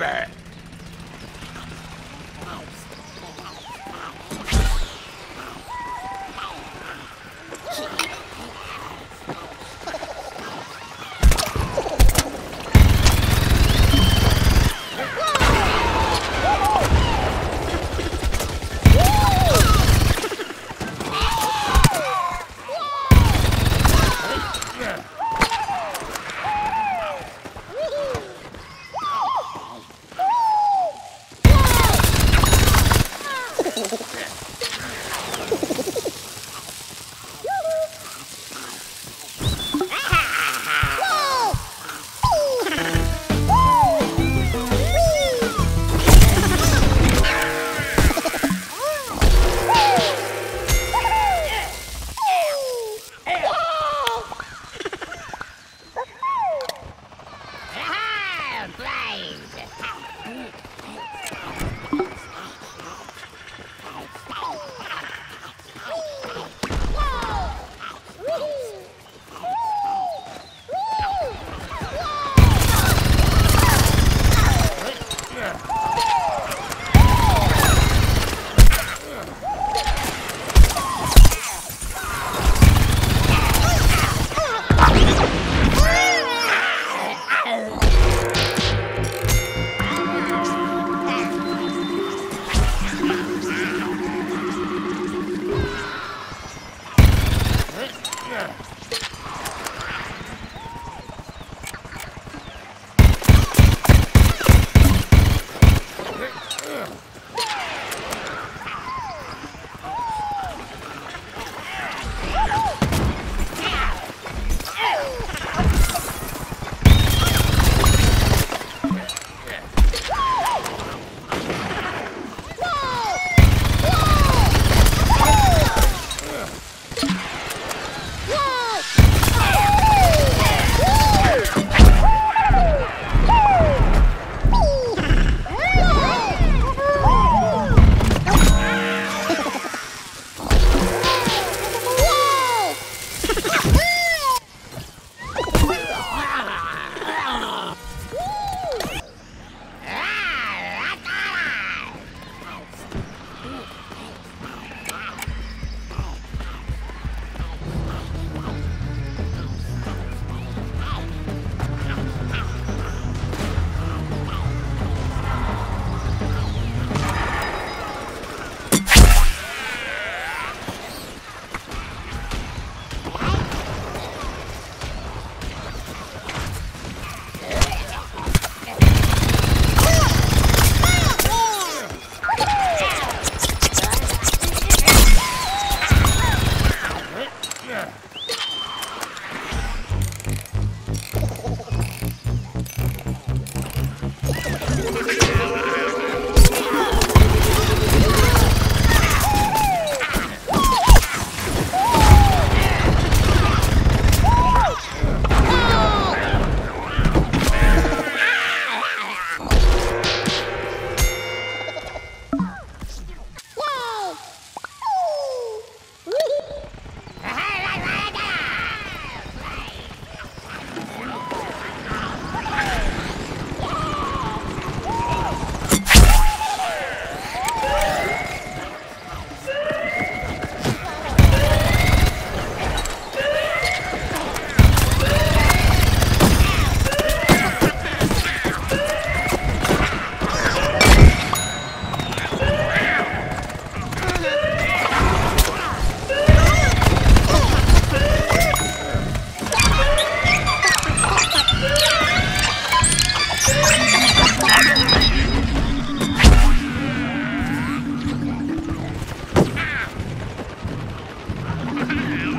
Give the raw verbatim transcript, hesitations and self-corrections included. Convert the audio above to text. River. Yeah.